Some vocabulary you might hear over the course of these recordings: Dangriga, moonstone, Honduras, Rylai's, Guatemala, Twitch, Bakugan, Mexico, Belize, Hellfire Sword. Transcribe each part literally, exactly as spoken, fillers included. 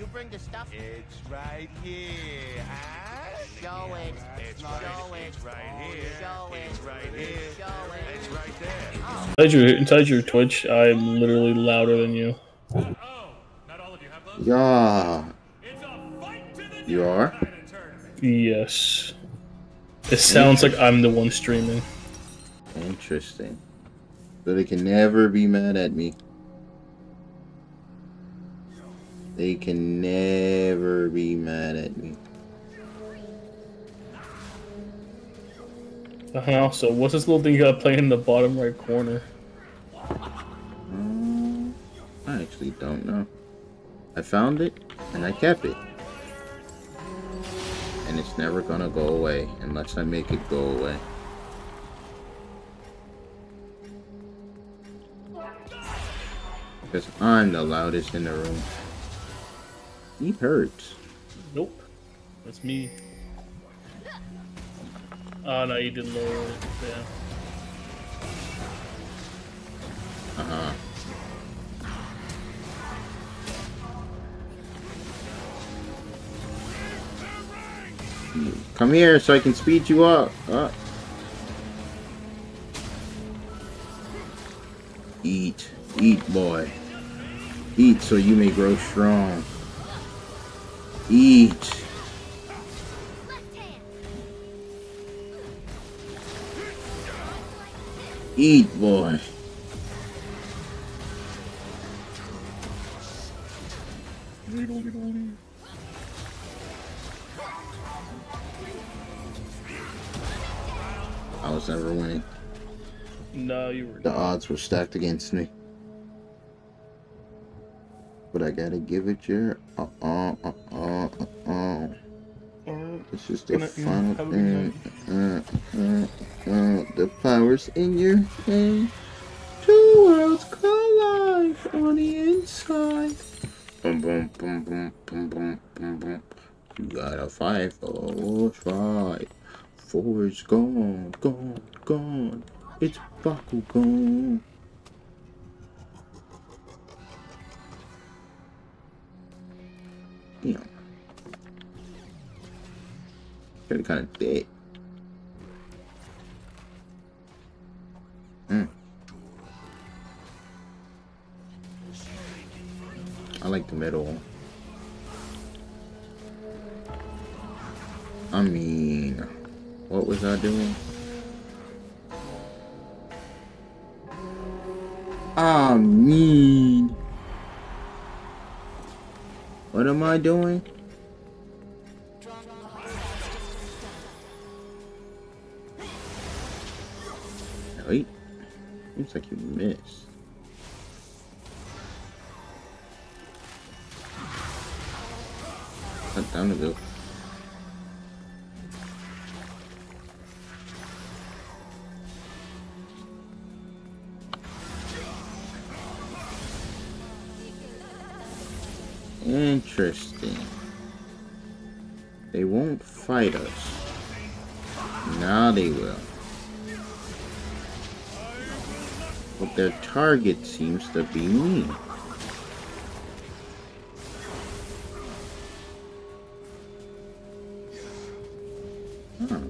You bring the stuff? It's right here, huh? Show it. It's right here. It's right here. It's right here. It's right there. Oh. Inside, your, inside your Twitch, I'm literally louder than you. Uh oh. Not all of you have those. Yeah. It's a fight to the you are? Yes. It sounds like I'm the one streaming. Interesting. But they can never be mad at me. They can never be mad at me. And also, what's this little thing you got playing in the bottom right corner? Um, I actually don't know. I found it, and I kept it. And it's never gonna go away, unless I make it go away. Because I'm the loudest in the room. He hurts. Nope. That's me. Oh no, you didn't lower it. Yeah. Uh-huh. Come here so I can speed you up. Uh. Eat. Eat, boy. Eat so you may grow strong. Eat. Eat, boy. I was never winning. No, you were not. The odds were stacked against me. But I gotta give it your uh uh uh uh uh. uh. This is the final thing. Uh, uh, uh, the powers in your hand. Two worlds collide on the inside. Boom boom boom boom boom boom boom boom. You gotta fight for fight. Four is gone, gone, gone. It's Bakugan. Damn. They're kind of dead. Mm. I like the middle. I mean, what was I doing? I mean. What am I doing? Wait. Looks like you missed. Not down to go. Interesting. They won't fight us. Now they will. But their target seems to be me. Huh.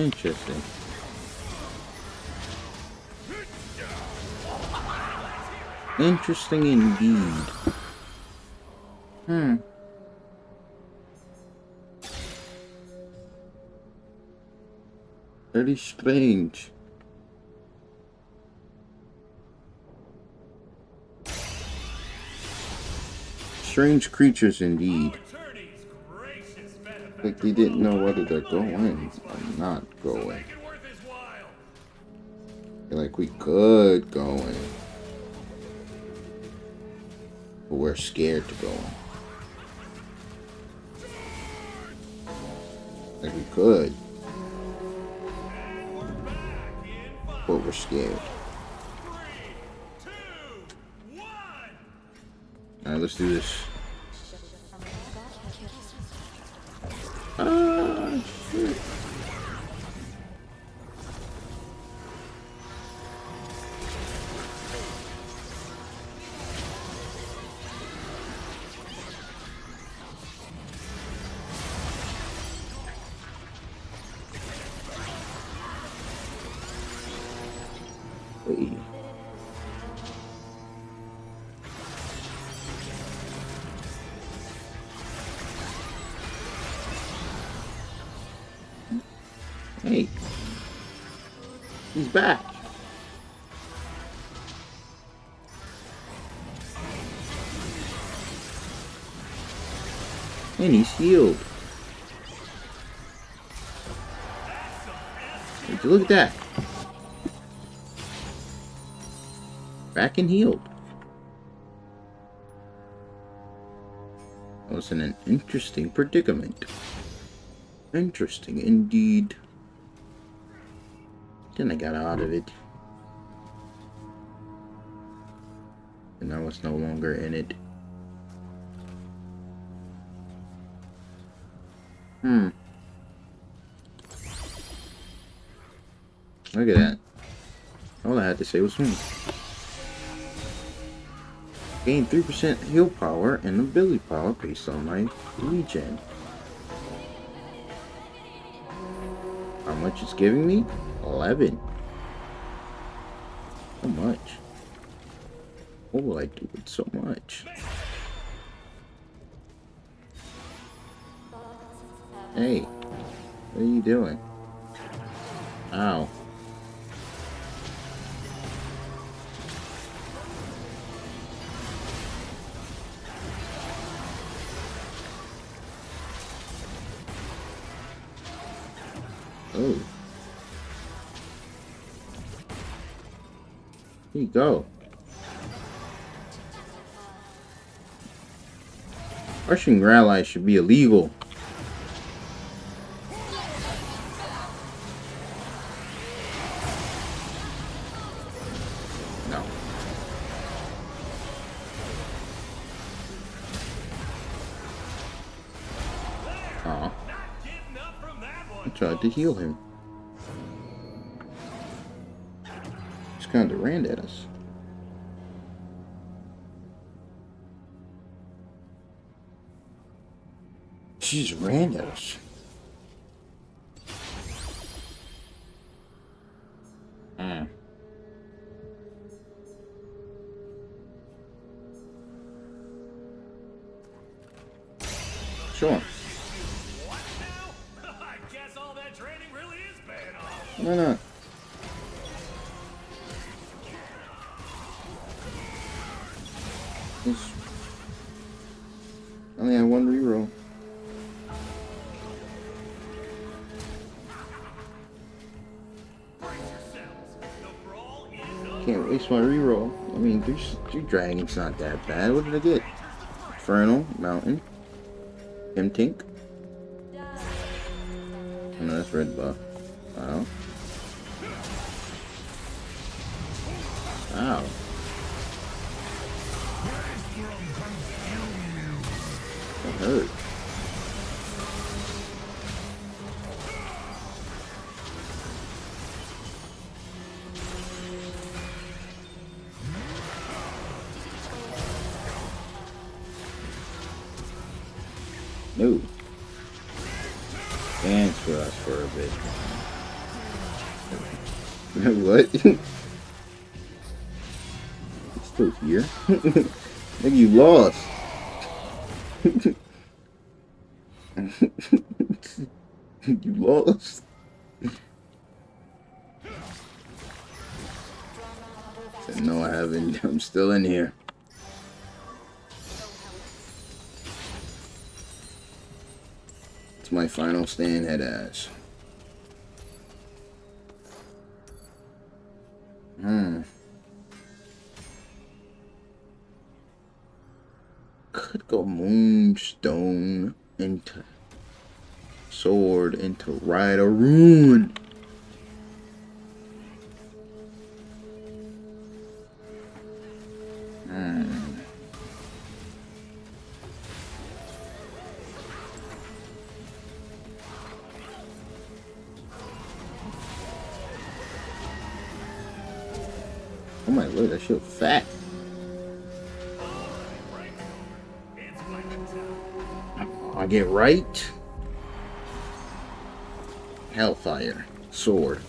Interesting. Interesting indeed. Hmm. Very strange. Strange creatures indeed. Like they didn't know whether they're going or not going. Like we could go in, but we're scared to go in. Like we could, but we're scared. Alright, let's do this. Ah, shit. Hey, he's back. And he's healed. Would you look at that? Back and healed. I was in an interesting predicament. Interesting indeed. Then I got out of it. And I was no longer in it. Hmm. Look at that. All I had to say was hmm. Gain three percent heal power and ability power based on my regen. How much it's giving me? eleven. How much? What will I do with so much? Hey, what are you doing? Ow. Oh. Here you go. Rushing Rylai's should be illegal. No. Aw. I tried to heal him. Kind of ran at us. She's ran at us. Mm. Sure. I guess all that training really is paying off. No, no. I only had one reroll. Can't waste my reroll. I mean, there's three dragons, not that bad. What did I get? Infernal, Mountain, Emtink. Oh no, that's red buff. Wow. Wow. That hurt. No. Dance for us for a bit. What? It's still here. Nigga, you lost. You lost. Said, no, I haven't. I'm still in here. It's my final stand, head ass. Hmm. Could go moonstone into sword into ride or ruin. Mm. Oh my word, that shit fat. I get right. Hellfire Sword.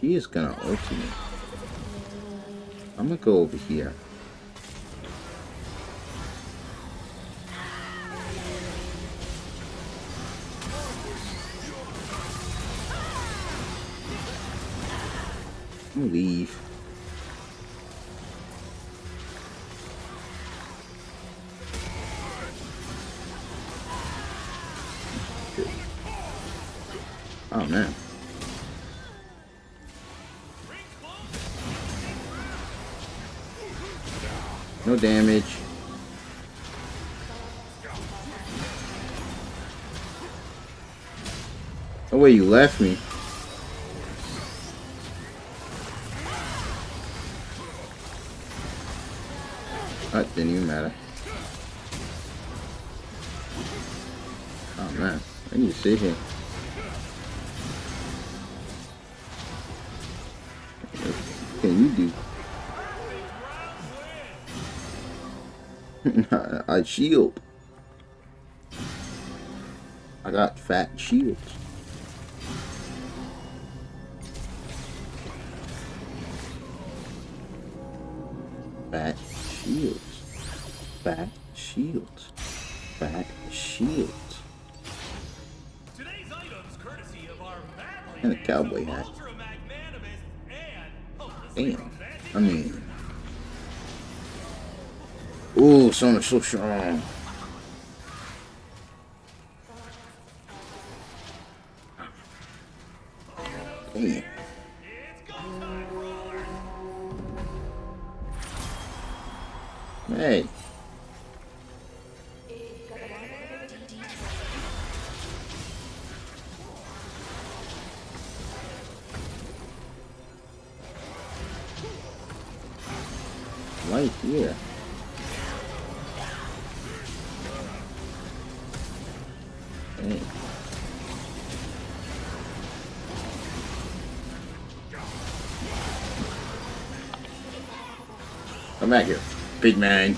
She is gonna ult me. I'm gonna go over here. I'm gonna leave. Oh man. No damage. Oh wait, you left me. That didn't even matter. Oh man, I need to sit here. What can you do? I shield. I got fat shields. Fat shields. Fat shields. Fat shields. Today's items courtesy of our madly and a cowboy hat. Damn. I mean. Ooh, someone's so strong. Damn. Hey. Right here. Dang. Come back here, big man.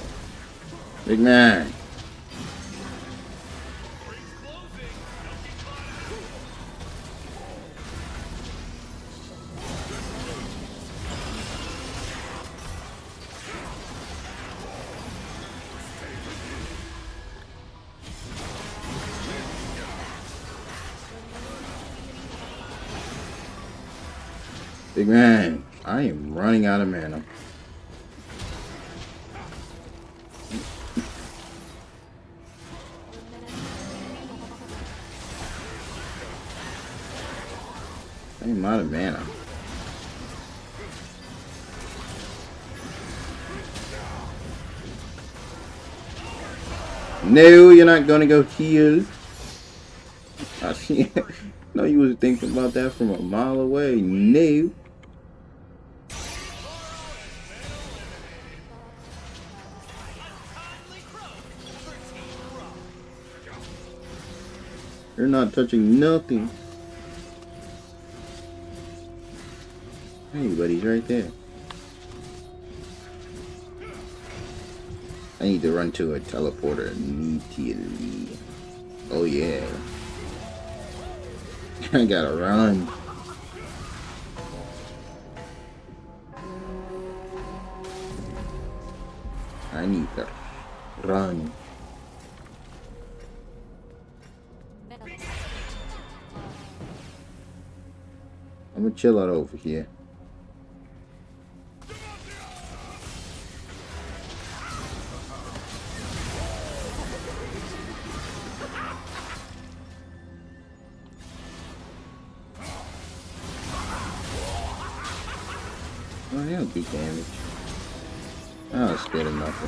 Big man. Big man, I am running out of mana. I am out of mana. No, you're not gonna go heal. I see. No, you was thinking about that from a mile away. No. You're not touching nothing. Hey, buddy's right there. I need to run to a teleporter immediately. Oh yeah. I gotta run. I need to run. I'm gonna chill out over here. Oh, that'll be damage. Oh, it's good enough.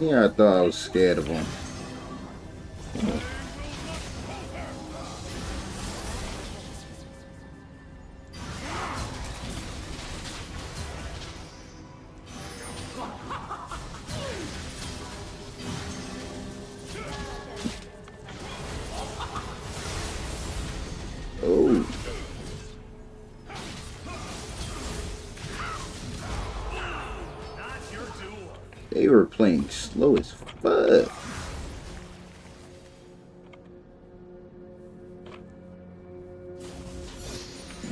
Yeah, I thought I was scared of him. playing slow as fuck.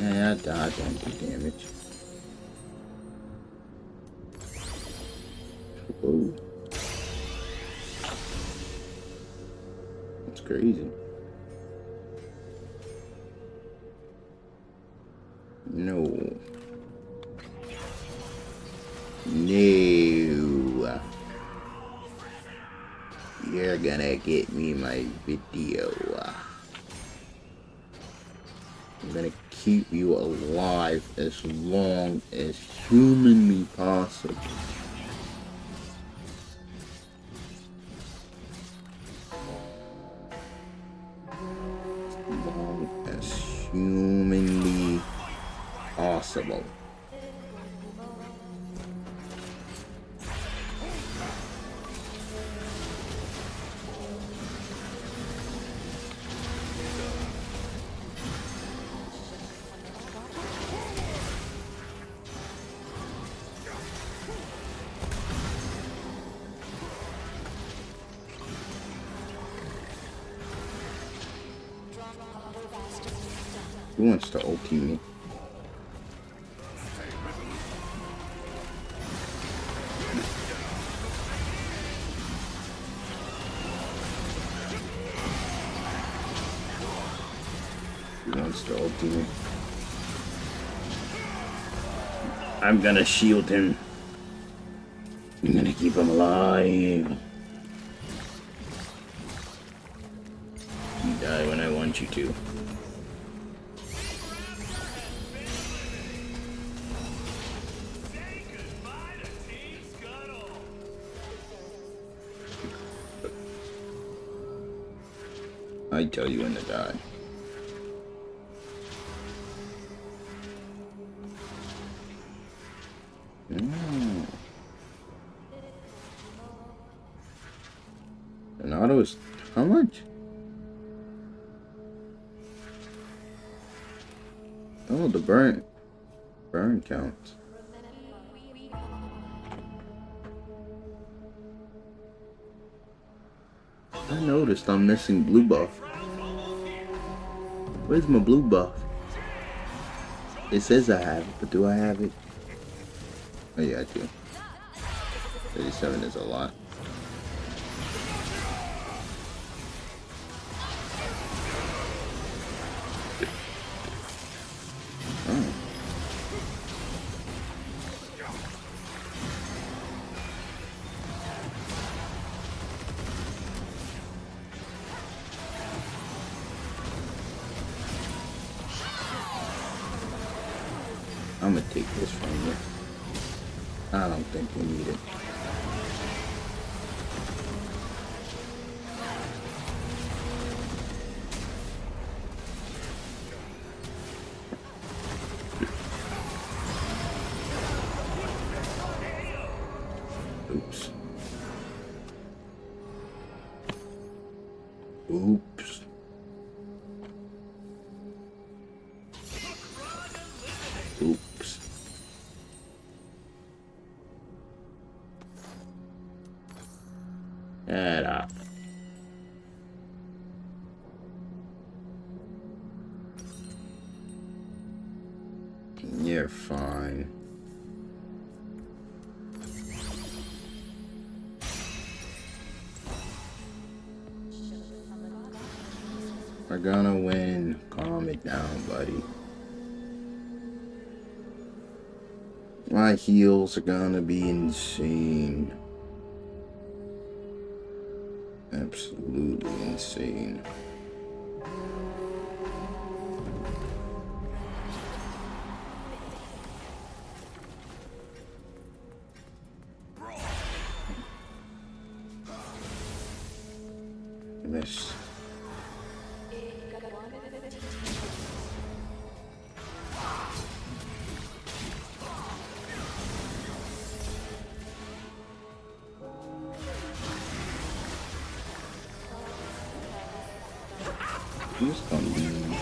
Yeah, I died, don't do damage. Whoa. That's crazy. No. No. You're gonna get me my video. I'm gonna keep you alive as long as humanly possible. As long as humanly possible. Who wants to O P me? Who wants to O P me? I'm gonna shield him. I'm gonna keep him alive. You die when I want you to. I tell you when to die. Mm. An auto is how much? Oh, the burn burn counts. I noticed I'm missing blue buff. Where's my blue buff? It says I have it, but do I have it? Oh yeah, I do. thirty-seven is a lot. Oh. I'm gonna take this from you. I don't think we need it. Oops. Oops. Shut up. You're fine. We're gonna win. Calm it down, buddy. My heals are gonna be insane. Absolutely insane. Miss. Who's gonna be?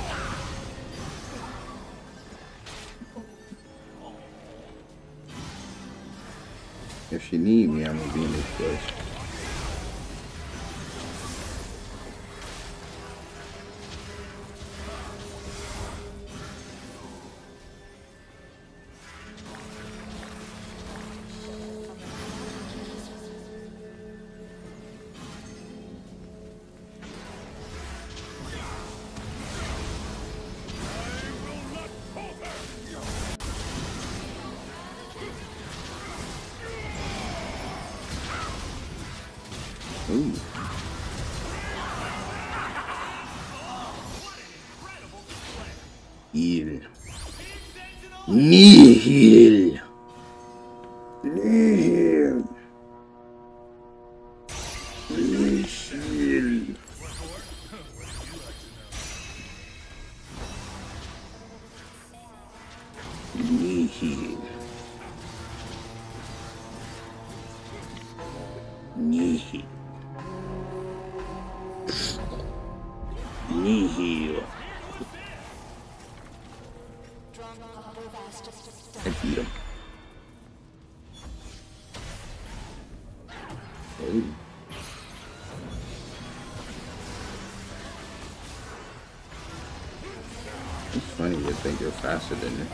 If she need me, I'm gonna be in this place. Ooh. Heal. Nihil. Nihil. Nihil. Nihil. Nihil. Nihil. I beat him. Oh. It's funny to think you're faster than me.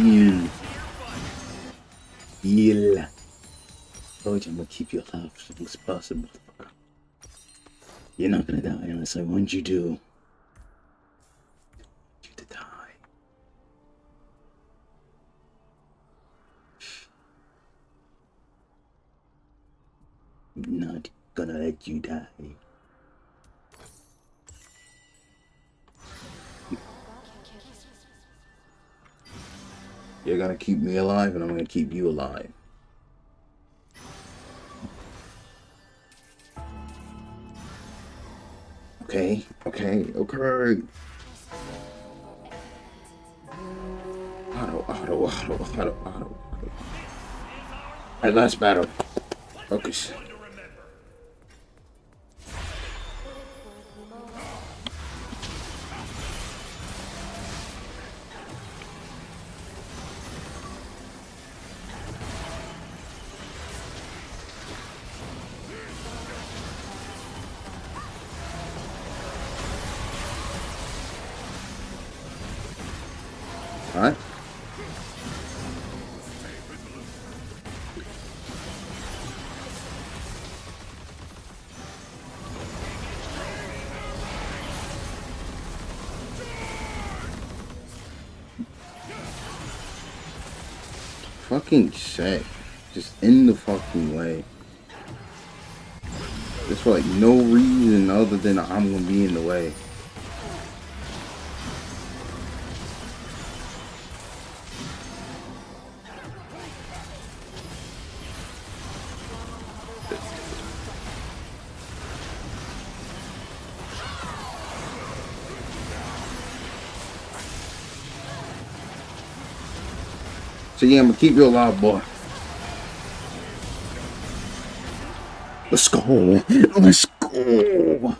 Heal. Heal. I told you I'm gonna keep you alive as long as possible. You're not gonna die unless I want you to. I want you to die. I'm not gonna let you die. You're gonna keep me alive, and I'm gonna keep you alive. Okay, okay, okay. Auto, auto, auto, auto, auto. Alright, last battle. Focus. Alright. Fucking shit. Just in the fucking way. It's for like no reason other than I'm gonna be in the way. So yeah, I'm gonna keep you alive, boy. Let's go. Let's go.